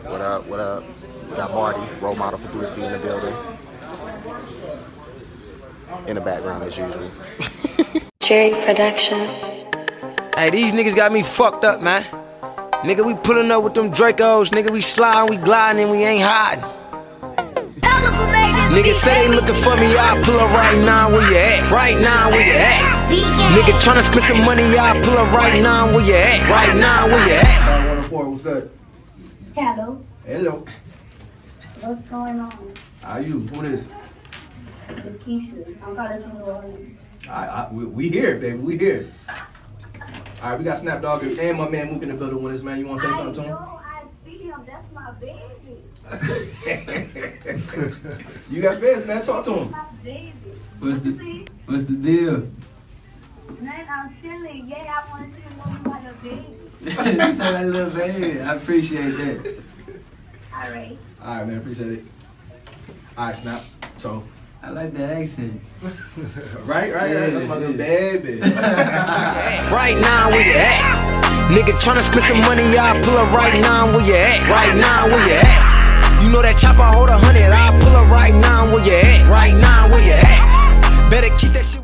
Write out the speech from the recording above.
What up, what up? We got Marty, role model for Blissy, in the building. In the background as usual. Jerry production. Hey, these niggas got me fucked up, man. Nigga, we pulling up with them Dracos. Nigga, we sliding, we gliding, and we ain't hiding. Niggas say they looking for me, I'll pull up right now where you at. Right now where you at. Nigga tryna spend some money, I'll pull up right now where you at. Right now where you at. 104, what's good? Hello. Hello. What's going on? How are you? Who this? We here, baby. We here. All right, we got Snapdog and my man Mook in the building with us, man. You want to say something to him? I see him. That's my baby. You got fans, man. Talk to him. My baby. What's the deal? Man, I'm chilling. Yeah, I want to see more about your baby. You said that little baby. I appreciate that. All right. All right, man. Appreciate it. All right, Snap. So. I like the accent. Right, yeah, I'm like a baby. Right now where you at? Nigga tryna spend some money, I'll pull up right now where you at. Right now where you at? You know that chopper hold 100, I'll pull up right now where you at. Right now where you at? Better keep that shit.